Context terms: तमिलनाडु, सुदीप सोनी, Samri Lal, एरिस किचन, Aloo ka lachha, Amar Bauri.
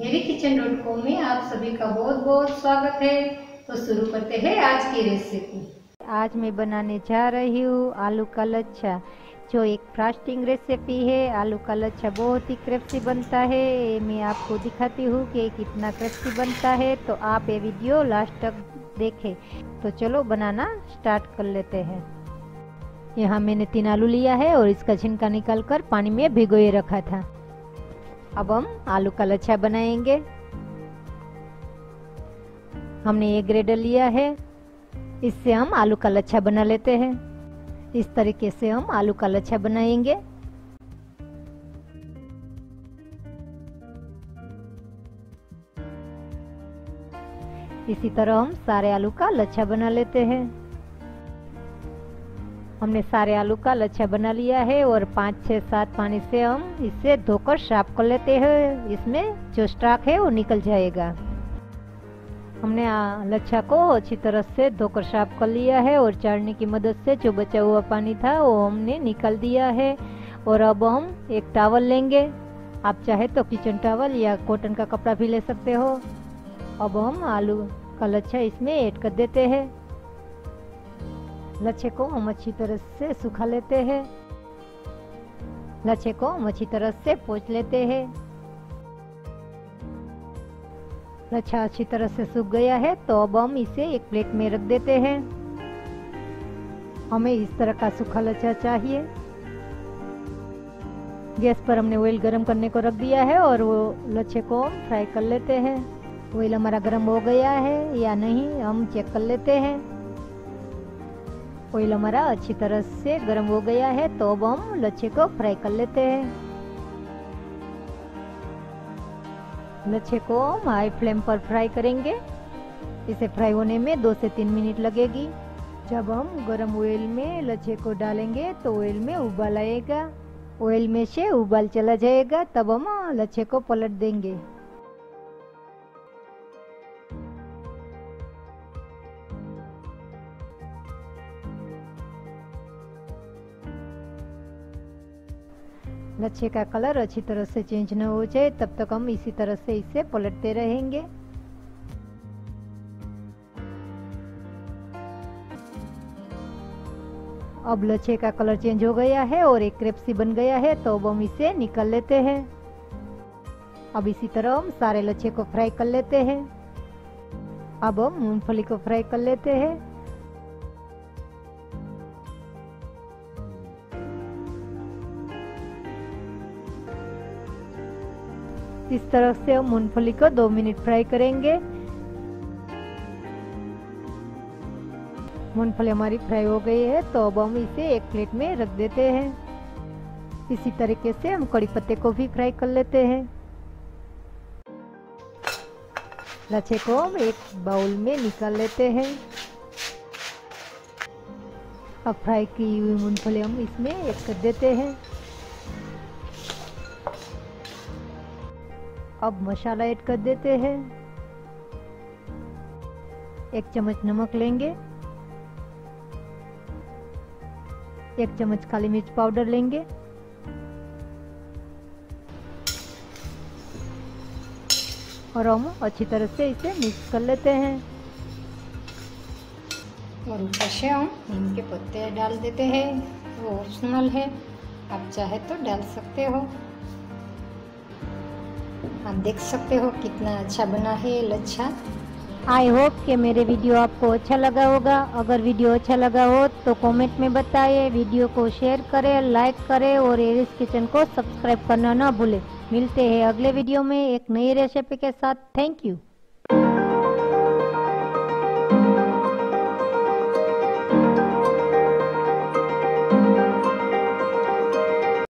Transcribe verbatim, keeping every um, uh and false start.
मेरे kitchen dot com में आप सभी का बहुत बहुत स्वागत है। तो शुरू करते हैं आज की रेसिपी। आज मैं बनाने जा रही हूँ आलू का लच्छा, जो एक फास्टिंग रेसिपी है। आलू का लच्छा बहुत ही क्रिस्पी बनता है। मैं आपको दिखाती हूँ कि कितना क्रिस्पी बनता है, तो आप ये वीडियो लास्ट तक देखें। तो चलो बनाना स्टार्ट कर लेते हैं। यहाँ मैंने तीन आलू लिया है और इसका छिलका निकाल कर पानी में भिगोए रखा था। अब हम आलू का लच्छा बनाएंगे। हमने ये ग्रेडर लिया है, इससे हम आलू का लच्छा बना लेते हैं। इस तरीके से हम आलू का लच्छा बनाएंगे। इसी तरह हम सारे आलू का लच्छा बना लेते हैं। हमने सारे आलू का लच्छा बना लिया है और पाँच छः सात पानी से हम इसे धोकर साफ कर लेते हैं। इसमें जो स्टार्क है वो निकल जाएगा। हमने लच्छा को अच्छी तरह से धोकर साफ कर लिया है और चालनी की मदद से जो बचा हुआ पानी था वो हमने निकाल दिया है। और अब हम एक टॉवल लेंगे। आप चाहे तो किचन टॉवल या कॉटन का कपड़ा भी ले सकते हो। अब हम आलू का लच्छा इसमें ऐड कर देते हैं। लच्छे को हम अच्छी तरह से सुखा लेते हैं। लच्छे को हम अच्छी तरह से पोंछ लेते हैं। लच्छा अच्छी तरह से सूख गया है, तो अब हम इसे एक प्लेट में रख देते हैं। हमें इस तरह का सूखा लच्छा चाहिए। गैस पर हमने ऑयल गरम करने को रख दिया है और वो लच्छे को फ्राई कर लेते हैं। ऑयल हमारा गरम हो गया है या नहीं हम चेक कर लेते हैं। ऑयल हमारा अच्छी तरह से गर्म हो गया है, तो अब हम लच्छे को फ्राई कर लेते हैं। लच्छे को हम हाई फ्लेम पर फ्राई करेंगे। इसे फ्राई होने में दो से तीन मिनट लगेगी। जब हम गर्म ऑयल में लच्छे को डालेंगे तो ऑयल में उबाल आएगा। ऑयल में से उबाल चला जाएगा, तब हम लच्छे को पलट देंगे। लच्छे का कलर अच्छी तरह से चेंज न हो जाए तब तक हम इसी तरह से इसे पलटते रहेंगे। अब लच्छे का कलर चेंज हो गया है और एक क्रिस्पी बन गया है, तो अब हम इसे निकाल लेते हैं। अब इसी तरह हम सारे लच्छे को फ्राई कर लेते हैं। अब हम मूंगफली को फ्राई कर लेते हैं। इस तरह से हम मूंगफली को दो मिनट फ्राई करेंगे। मूंगफली हमारी फ्राई हो गई है, तो अब हम इसे एक प्लेट में रख देते हैं। इसी तरीके से हम कड़ी पत्ते को भी फ्राई कर लेते हैं। लच्छे को हम एक बाउल में निकाल लेते हैं। अब फ्राई की हुई मूंगफली हम इसमें ऐड कर देते हैं। अब मसाला ऐड कर देते हैं। एक चम्मच नमक लेंगे, एक चम्मच काली मिर्च पाउडर लेंगे, और हम अच्छी तरह से इसे मिक्स कर लेते हैं। और ऊपर से हम नीम के पत्ते डाल देते हैं। वो ऑप्शनल है, आप चाहे तो डाल सकते हो। आप देख सकते हो कितना अच्छा बना है लच्छा। आई होप कि मेरे वीडियो आपको अच्छा लगा होगा। अगर वीडियो अच्छा लगा हो तो कमेंट में बताएं। वीडियो को शेयर करें, लाइक करें और एरिस किचन को सब्सक्राइब करना ना भूलें। मिलते हैं अगले वीडियो में एक नई रेसिपी के साथ। Thank you.